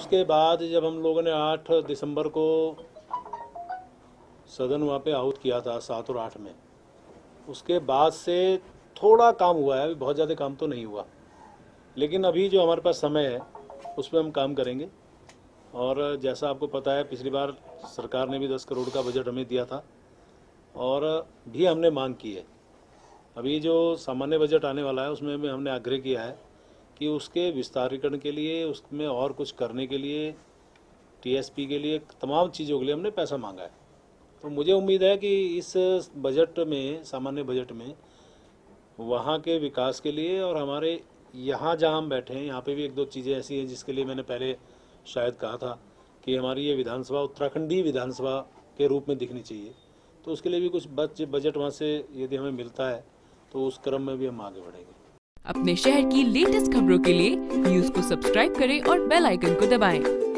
उसके बाद जब हम लोगों ने 8 दिसंबर को सदन वहाँ पे आहूत किया था 7 और 8 में, उसके बाद से थोड़ा काम हुआ है, अभी बहुत ज़्यादा काम तो नहीं हुआ, लेकिन अभी जो हमारे पास समय है उस पर हम काम करेंगे। और जैसा आपको पता है पिछली बार सरकार ने भी 10 करोड़ का बजट हमें दिया था और भी हमने मांग की है। अभी जो सामान्य बजट आने वाला है उसमें भी हमने आग्रह किया है कि उसके विस्तारीकरण के लिए, उसमें और कुछ करने के लिए, टीएसपी के लिए, तमाम चीज़ों के लिए हमने पैसा मांगा है। तो मुझे उम्मीद है कि इस बजट में, सामान्य बजट में, वहाँ के विकास के लिए और हमारे यहाँ जहाँ हम बैठे हैं यहाँ पे भी 1-2 चीज़ें ऐसी हैं जिसके लिए मैंने पहले शायद कहा था कि हमारी ये विधानसभा उत्तराखंडी विधानसभा के रूप में दिखनी चाहिए, तो उसके लिए भी कुछ बजट वहाँ से यदि हमें मिलता है तो उस क्रम में भी हम आगे बढ़ेंगे। अपने शहर की लेटेस्ट खबरों के लिए न्यूज़ को सब्सक्राइब करें और बेल आइकन को दबाएं।